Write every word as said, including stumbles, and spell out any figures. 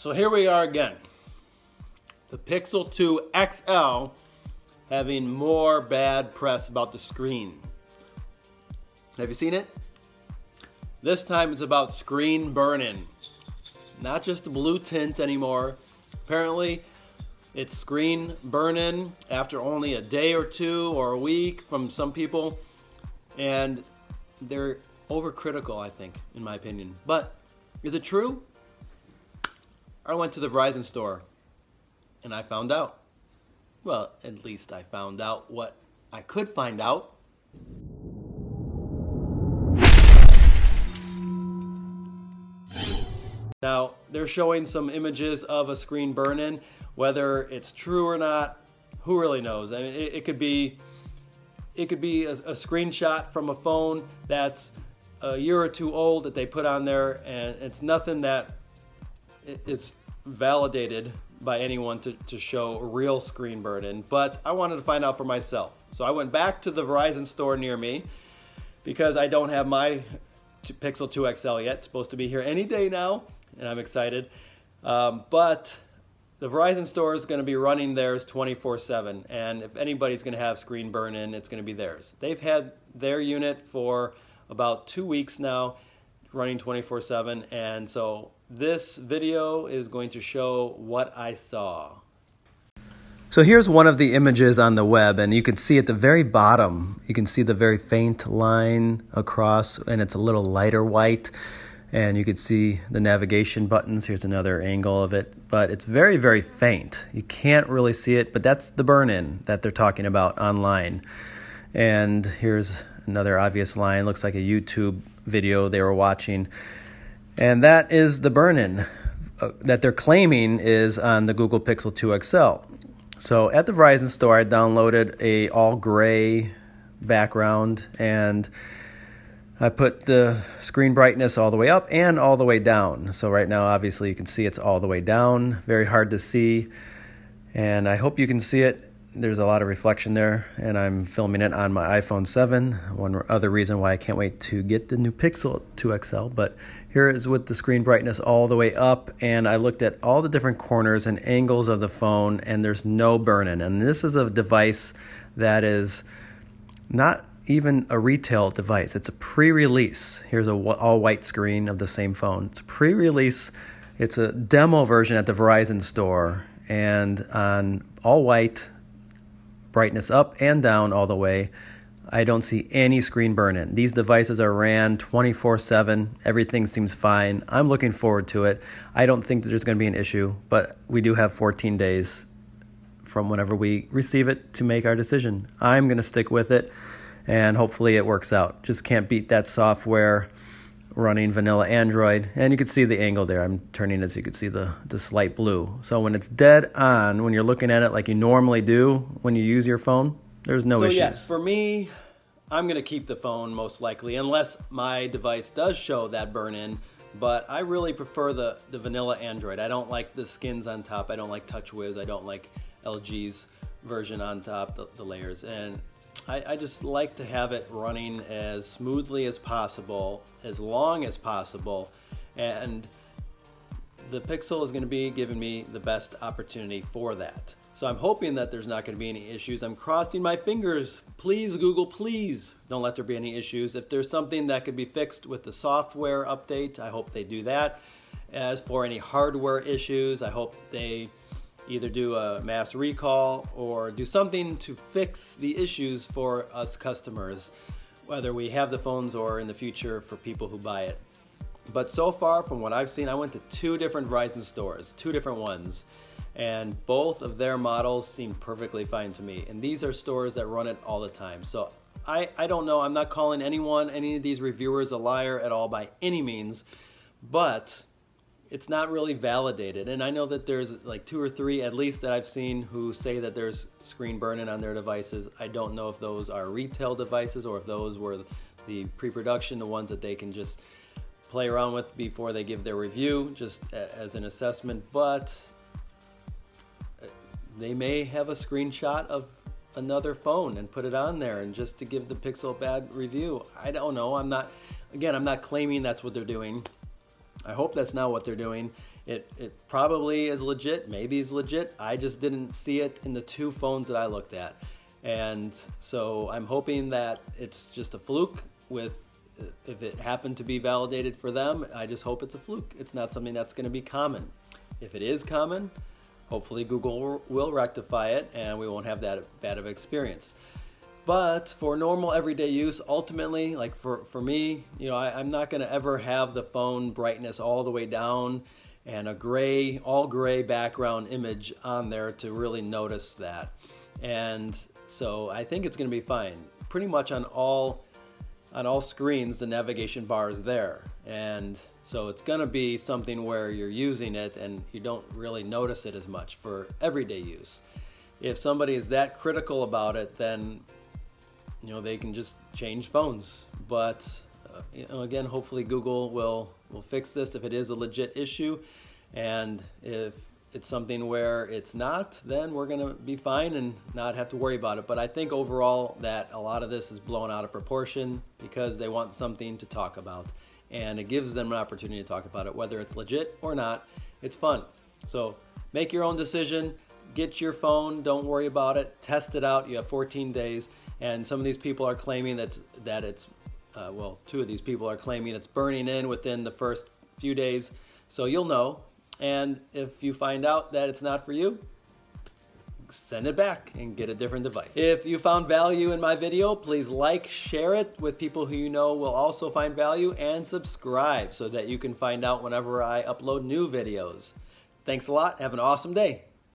So here we are again. The Pixel two X L having more bad press about the screen. Have you seen it? This time it's about screen burn-in. Not just the blue tint anymore. Apparently it's screen burn-in after only a day or two or a week from some people. And they're overcritical, I think, in my opinion. But is it true? I went to the Verizon store and I found out. Well, at least I found out what I could find out. Now, they're showing some images of a screen burn-in. Whether it's true or not, who really knows? I mean, it, it could be, it could be a, a screenshot from a phone that's a year or two old that they put on there, and it's nothing that it, it's validated by anyone to, to show a real screen burn-in. But I wanted to find out for myself. So I went back to the Verizon store near me because I don't have my Pixel two X L yet. It's supposed to be here any day now, and I'm excited. Um, but the Verizon store is gonna be running theirs twenty-four seven, and if anybody's gonna have screen burn-in, it's gonna be theirs. They've had their unit for about two weeks now, running twenty-four seven, and so this video is going to show what I saw. So here's one of the images on the web, and you can see at the very bottom, you can see the very faint line across, and it's a little lighter white. And you can see the navigation buttons. Here's another angle of it, but it's very, very faint. You can't really see it, but that's the burn-in that they're talking about online. And here's another obvious line. Looks like a YouTube video they were watching. And that is the burn-in uh, that they're claiming is on the Google Pixel two X L. So at the Verizon store, I downloaded a all gray background, and I put the screen brightness all the way up and all the way down. So right now, obviously, you can see it's all the way down. Very hard to see. And I hope you can see it. There's a lot of reflection there. And I'm filming it on my iPhone seven. One other reason why I can't wait to get the new Pixel two X L. But here is with the screen brightness all the way up. And I looked at all the different corners and angles of the phone. And there's no burn-in. And this is a device that is not even a retail device. It's a pre-release. Here's a all-white screen of the same phone. It's a pre-release. It's a demo version at the Verizon store, and on all-white, brightness up and down all the way, I don't see any screen burn-in. These devices are ran twenty-four seven. Everything seems fine. I'm looking forward to it. I don't think that there's going to be an issue, but we do have fourteen days from whenever we receive it to make our decision. I'm going to stick with it. And hopefully it works out. Just can't beat that software running vanilla Android. And you can see the angle there. I'm turning it so you can see the, the slight blue. So when it's dead on, when you're looking at it like you normally do when you use your phone, there's no issues. So yes, for me, I'm going to keep the phone most likely, unless my device does show that burn-in. But I really prefer the, the vanilla Android. I don't like the skins on top. I don't like TouchWiz. I don't like L G's version on top, the, the layers. And I, I just like to have it running as smoothly as possible, as long as possible, and the Pixel is going to be giving me the best opportunity for that. So I'm hoping that there's not going to be any issues. I'm crossing my fingers. Please, Google, please don't let there be any issues. If there's something that could be fixed with the software update, I hope they do that. As for any hardware issues, I hope they either do a mass recall or do something to fix the issues for us customers, whether we have the phones or in the future for people who buy it. But so far from what I've seen, I went to two different Verizon stores, two different ones, and both of their models seem perfectly fine to me. And these are stores that run it all the time. So I, I don't know, I'm not calling anyone, any of these reviewers a liar at all by any means, but it's not really validated. And I know that there's like two or three at least that I've seen who say that there's screen burn-in on their devices. I don't know if those are retail devices or if those were the pre-production, the ones that they can just play around with before they give their review, just as an assessment. But they may have a screenshot of another phone and put it on there and just to give the Pixel bad review. I don't know, I'm not, again, I'm not claiming that's what they're doing. I hope that's not what they're doing. It, it probably is legit, maybe it's legit. I just didn't see it in the two phones that I looked at. And so I'm hoping that it's just a fluke with, if it happened to be validated for them, I just hope it's a fluke. It's not something that's gonna be common. If it is common, hopefully Google will rectify it and we won't have that bad of an experience. But for normal everyday use, ultimately, like for, for me, you know, I, I'm not gonna ever have the phone brightness all the way down and a gray, all gray background image on there to really notice that. And so I think it's gonna be fine. Pretty much on all, on all screens, the navigation bar is there. And so it's gonna be something where you're using it and you don't really notice it as much for everyday use. If somebody is that critical about it, then you know, they can just change phones. But uh, you know, again, hopefully Google will, will fix this if it is a legit issue. And if it's something where it's not, then we're gonna be fine and not have to worry about it. But I think overall that a lot of this is blown out of proportion because they want something to talk about. And it gives them an opportunity to talk about it, whether it's legit or not, it's fun. So make your own decision, get your phone, don't worry about it, test it out, you have fourteen days. And some of these people are claiming that, that it's, uh, well, two of these people are claiming it's burning in within the first few days. So you'll know. And if you find out that it's not for you, send it back and get a different device. If you found value in my video, please like, share it with people who you know will also find value, and subscribe so that you can find out whenever I upload new videos. Thanks a lot. Have an awesome day.